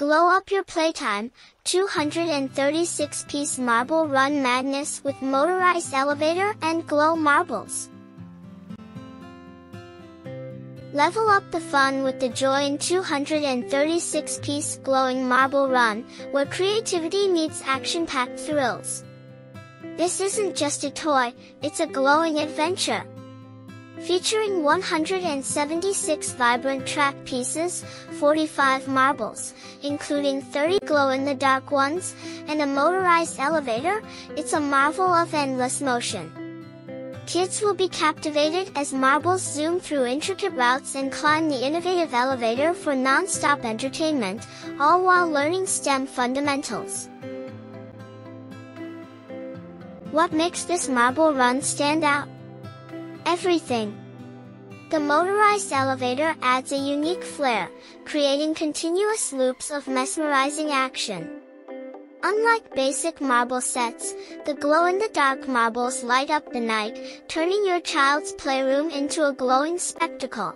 Glow up your playtime, 236-piece marble run madness with motorized elevator and glow marbles. Level up the fun with the JOYIN 236-piece glowing marble run, where creativity meets action-packed thrills. This isn't just a toy, it's a glowing adventure. Featuring 176 vibrant track pieces, 45 marbles, including 30 glow-in-the-dark ones, and a motorized elevator, it's a marvel of endless motion. Kids will be captivated as marbles zoom through intricate routes and climb the innovative elevator for non-stop entertainment, all while learning STEM fundamentals. What makes this marble run stand out? Everything. The motorized elevator adds a unique flair, creating continuous loops of mesmerizing action. Unlike basic marble sets, the glow-in-the-dark marbles light up the night, turning your child's playroom into a glowing spectacle.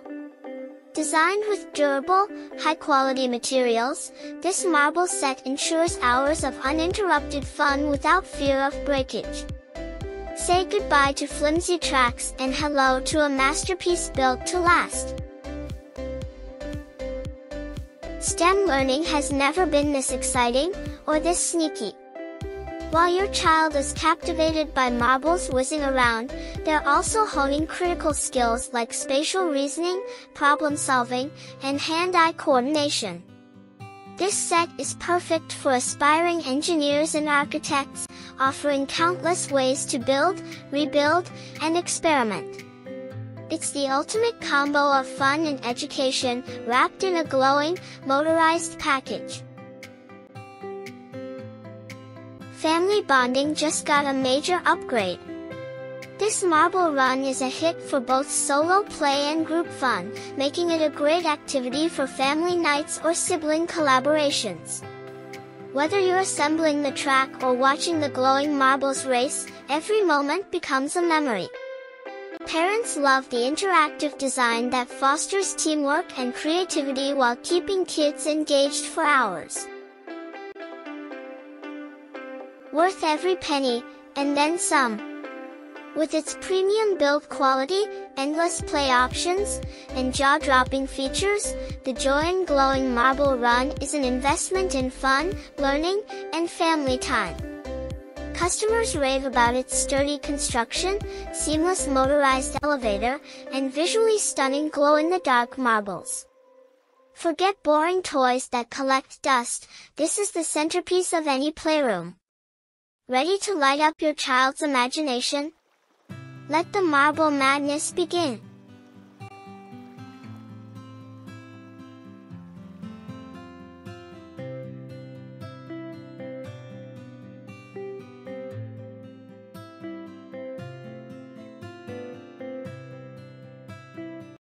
Designed with durable, high-quality materials, this marble set ensures hours of uninterrupted fun without fear of breakage. Say goodbye to flimsy tracks and hello to a masterpiece built to last. STEM learning has never been this exciting, or this sneaky. While your child is captivated by marbles whizzing around, they're also honing critical skills like spatial reasoning, problem solving, and hand-eye coordination. This set is perfect for aspiring engineers and architects, offering countless ways to build, rebuild, and experiment. It's the ultimate combo of fun and education, wrapped in a glowing, motorized package. Family bonding just got a major upgrade. This marble run is a hit for both solo play and group fun, making it a great activity for family nights or sibling collaborations. Whether you're assembling the track or watching the glowing marbles race, every moment becomes a memory. Parents love the interactive design that fosters teamwork and creativity while keeping kids engaged for hours. Worth every penny, and then some. With its premium build quality, endless play options, and jaw-dropping features, the JOYIN glowing marble run is an investment in fun, learning, and family time. Customers rave about its sturdy construction, seamless motorized elevator, and visually stunning glow-in-the-dark marbles. Forget boring toys that collect dust, this is the centerpiece of any playroom. Ready to light up your child's imagination? Let the marble madness begin.